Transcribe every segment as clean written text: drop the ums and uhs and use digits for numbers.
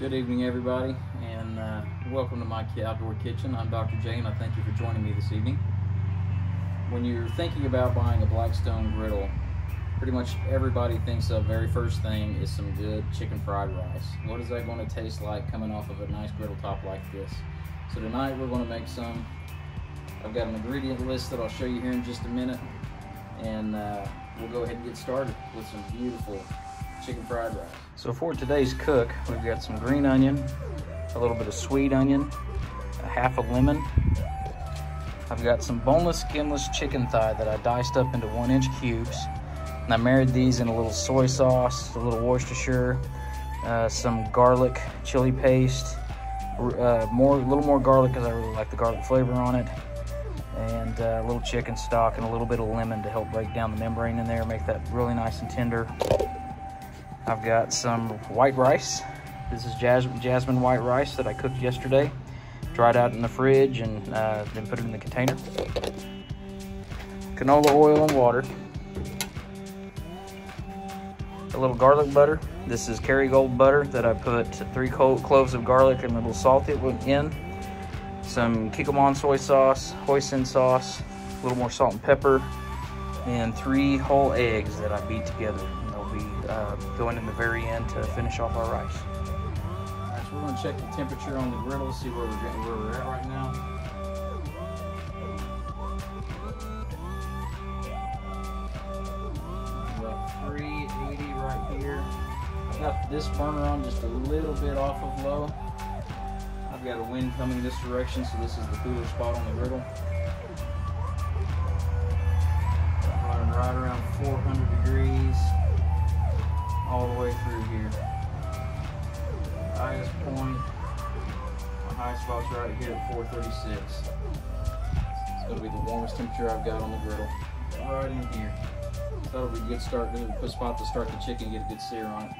Good evening, everybody, and welcome to my outdoor kitchen. I'm Dr. J, and I thank you for joining me this evening. When you're thinking about buying a Blackstone griddle, pretty much everybody thinks the very first thing is some good chicken fried rice. What is that going to taste like coming off of a nice griddle top like this? So tonight we're going to make some. I've got an ingredient list that I'll show you here in just a minute, and we'll go ahead and get started with some beautiful chicken fried rice. So for today's cook, we've got some green onion, a little bit of sweet onion, a half a lemon. I've got some boneless, skinless chicken thigh that I diced up into 1-inch cubes, and I married these in a little soy sauce, a little Worcestershire, some garlic chili paste, a little more garlic because I really like the garlic flavor on it, and a little chicken stock and a little bit of lemon to help break down the membrane in there, make that really nice and tender. I've got some white rice. This is jasmine white rice that I cooked yesterday, dried out in the fridge, and then put it in the container. Canola oil and water. A little garlic butter. This is Kerrygold butter that I put 3 cloves of garlic and a little salt in. Some Kikkoman soy sauce, hoisin sauce, a little more salt and pepper, and 3 whole eggs that I beat together. Going in the very end to finish off our rice. All right, so we're going to check the temperature on the griddle, see where we're at right now. About 380 right here. I've got this burner on just a little bit off of low. I've got a wind coming this direction, so this is the cooler spot on the griddle. I'm running right around 400 degrees. All the way through here. The highest point, my highest spot's right here at 436. It's gonna be the warmest temperature I've got on the griddle, right in here. So that'll be a good start, good spot to start the chicken, get a good sear on it.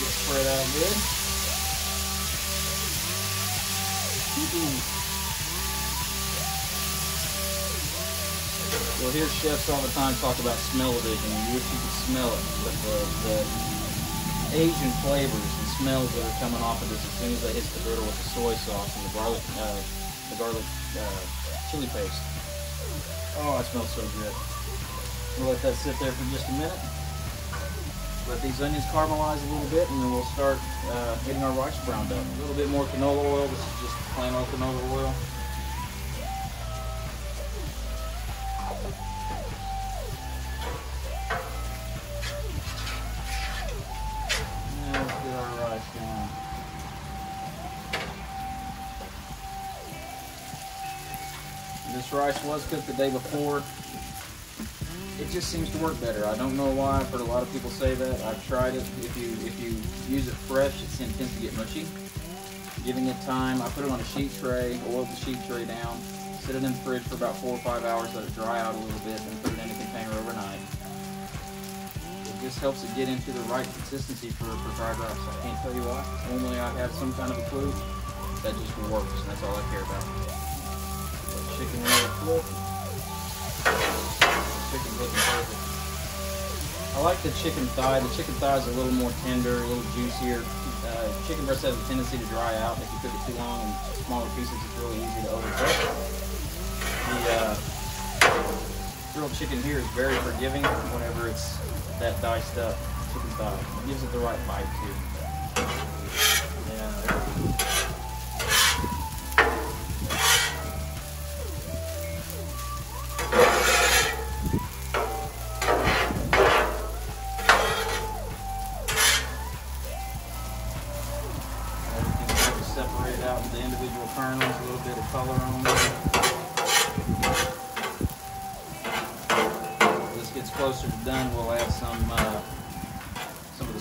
Get spread out good. Well, here chefs all the time talk about smell-o-vision. You wish you could smell it, but the Asian flavors and smells that are coming off of this as soon as they hit the griddle with the soy sauce and the garlic chili paste. Oh, it smells so good. We'll let that sit there for just a minute. Let these onions caramelize a little bit, and then we'll start getting our rice browned up. A little bit more canola oil. This is just plain old canola oil. Now let's get our rice down. This rice was cooked the day before. It just seems to work better. I don't know why. I've heard a lot of people say that. I've tried it. If you use it fresh, it tends to get mushy. Giving it time, I put it on a sheet tray, oiled the sheet tray down, sit it in the fridge for about 4 or 5 hours, let it dry out a little bit, then put it in a container overnight. It just helps it get into the right consistency for fried rice. I can't tell you why. Normally I have some kind of a clue. That just works, and that's all I care about. Let chicken roll flip. Chicken looking perfect. I like the chicken thigh. The chicken thigh is a little more tender, a little juicier. Chicken breast has a tendency to dry out. If you cook it too long in smaller pieces, it's really easy to overcook. The grilled chicken here is very forgiving whenever it's that diced up chicken thigh. It gives it the right bite too. Yeah, there we go.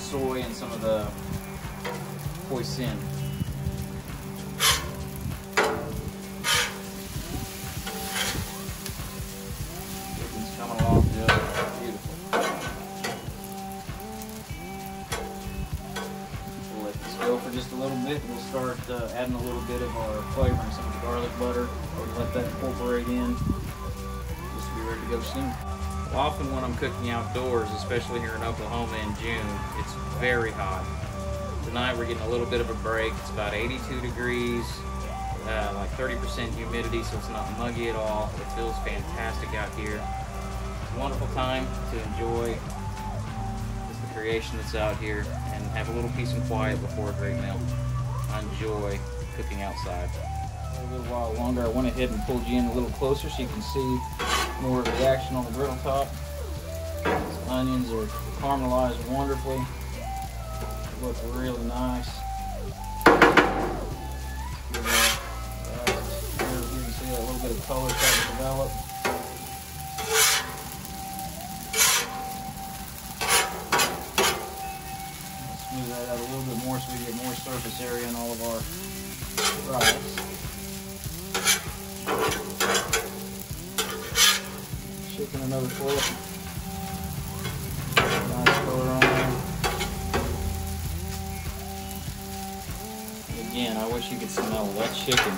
soy and some of the hoisin. Chicken's coming along just beautiful. We'll let this go for just a little bit. We'll start adding a little bit of our flavor and some of the garlic butter. We'll let that incorporate in. Just be ready to go soon. Often when I'm cooking outdoors, especially here in Oklahoma in June, it's very hot. Tonight we're getting a little bit of a break. It's about 82 degrees, like 30% humidity, so it's not muggy at all. It feels fantastic out here. It's a wonderful time to enjoy just the creation that's out here and have a little peace and quiet before a great meal. I enjoy cooking outside. A little while longer, I went ahead and pulled you in a little closer so you can see more of the action on the griddle top. These onions are caramelized wonderfully. They look really nice. You can see that little bit of color starting to develop. Smooth that out a little bit more so we get more surface area in all of our fries. Chicken another flip. Nice color on there. Again, I wish you could smell that chicken.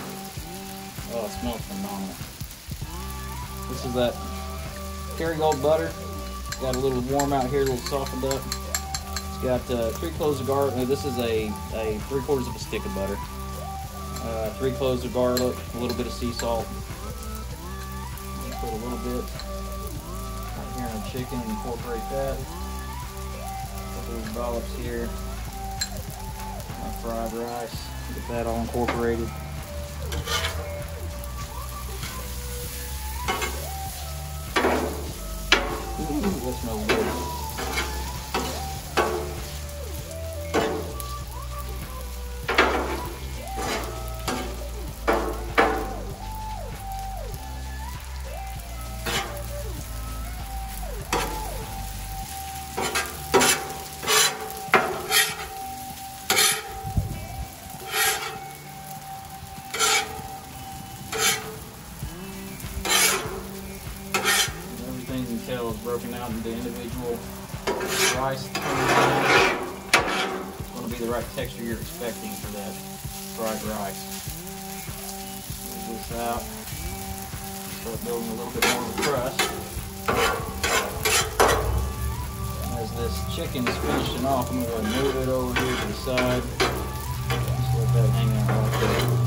Oh, it smells phenomenal. This is that Kerrygold butter. It's got a little warm out here, a little softened up. It's got 3 cloves of garlic. No, this is a 3/4 of a stick of butter. 3 cloves of garlic, a little bit of sea salt. Put a little bit right here on the chicken and incorporate that. Put those dollops here. My fried rice. Get that all incorporated. Ooh, that smells good. Broken out into individual rice. It's going to be the right texture you're expecting for that fried rice. Move this out. Start building a little bit more of a crust. And as this chicken is finishing off, I'm going to move it over here to the side. Just let that hang out like that.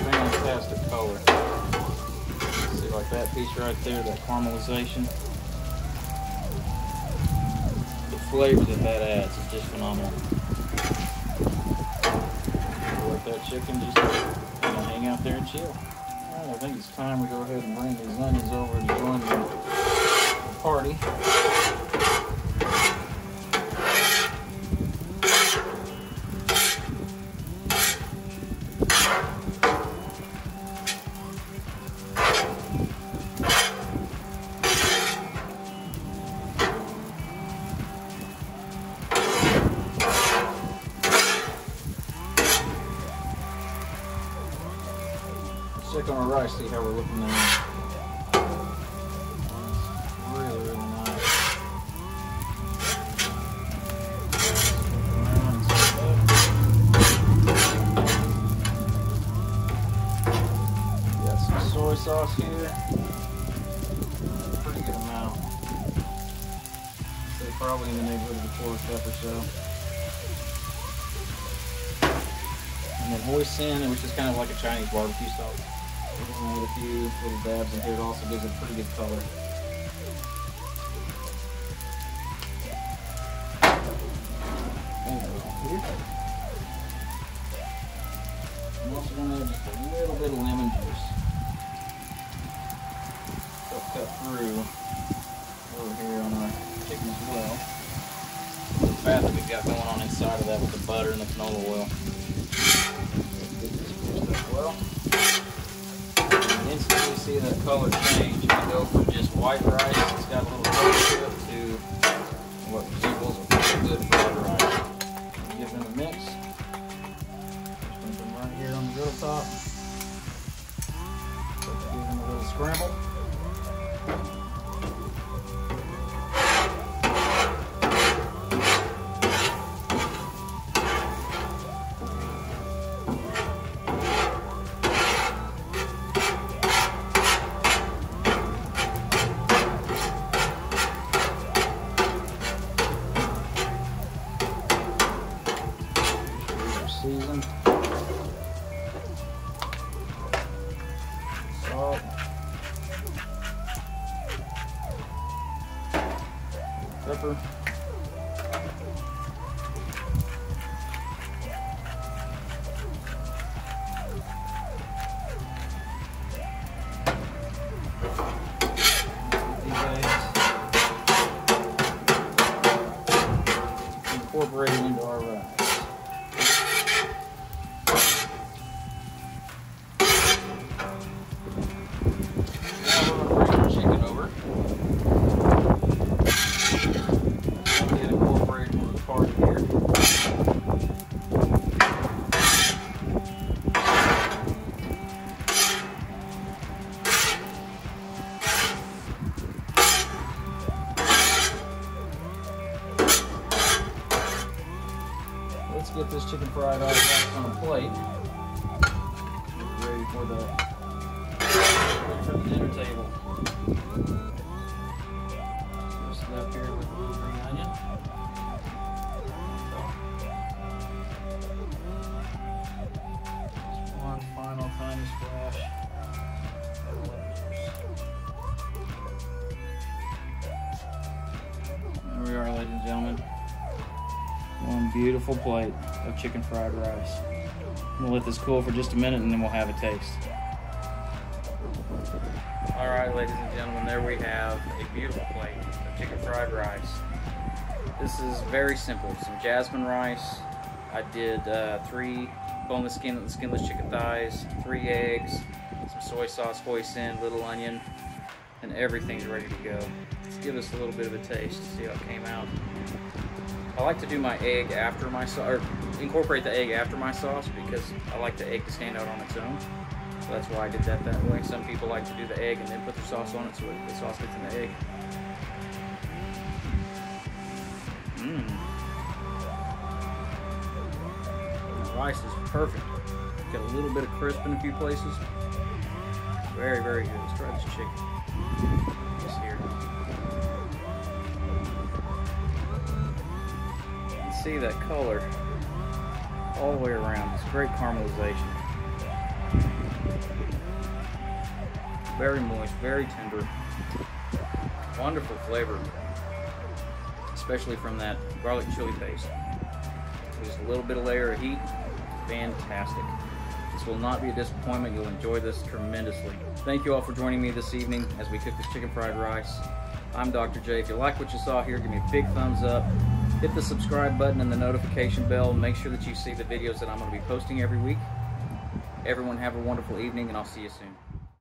Fantastic color. See, like that piece right there, that caramelization. The flavor that adds is just phenomenal. Let that chicken just hang out there and chill. All right, I think it's time we go ahead and bring these onions over and join the party. Check on our rice, see how we're looking there. It's really, really nice. Got some soy sauce here. Pretty good amount. So probably in the neighborhood of a 1/4 cup or so. And then hoisin, which is kind of like a Chinese barbecue sauce. We're going to add a few little dabs in here. It also gives it a pretty good color. There we go. I'm also going to add just a little bit of lemon juice. It'll cut through over here on our chicken as well. The bath that we've got going on inside of that with the butter and the canola oil. Get this mixed up well. And instantly see that color change. You can go from just white rice, it's got a little color to it, to what resembles a pretty good fried rice. Give them a mix. Just put them right here on the grill top. Give them a little scramble. Season. Salt. Pepper. Incorporate it into our rice. Let's get this chicken fried rice on a plate. Ready for the dinner table. Just left here with a little green onion. Just one final tiny splash. There we are, ladies and gentlemen. One beautiful plate of chicken fried rice. We'll let this cool for just a minute and then we'll have a taste. All right, ladies and gentlemen, there we have a beautiful plate of chicken fried rice. This is very simple. Some jasmine rice. I did 3 boneless skinless chicken thighs, 3 eggs, some soy sauce, hoisin, little onion, and everything's ready to go. Let's give this a little bit of a taste to see how it came out. I like to do my egg after my sauce, or incorporate the egg after my sauce, because I like the egg to stand out on its own. So that's why I did that that way. Some people like to do the egg and then put the sauce on it, so the sauce gets in the egg. The rice is perfect. Got a little bit of crisp in a few places. Very, very good. Let's try this chicken. This here. See that color all the way around. It's great caramelization. Very moist, very tender. Wonderful flavor, especially from that garlic chili paste. Just a little bit of layer of heat. Fantastic. This will not be a disappointment. You'll enjoy this tremendously. Thank you all for joining me this evening as we cook this chicken fried rice. I'm Dr. J. If you like what you saw here, give me a big thumbs up. Hit the subscribe button and the notification bell. Make sure that you see the videos that I'm going to be posting every week. Everyone have a wonderful evening, and I'll see you soon.